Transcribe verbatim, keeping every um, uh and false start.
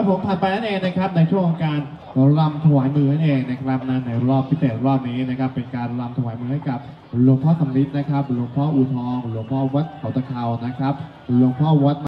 ครับผมผ่านไปนั่นเองนะครับในช่วงการรำถวายมือนั่นเองนะครับในรอบพิเศษรอบนี้นะครับเป็นการรำถวายมือให้กับหลวงพ่อสำลิดนะครับหลวงพ่ออู่ทองหลวงพ่อวัดเขาตะเคียนนะครับหลวงพ่อวัด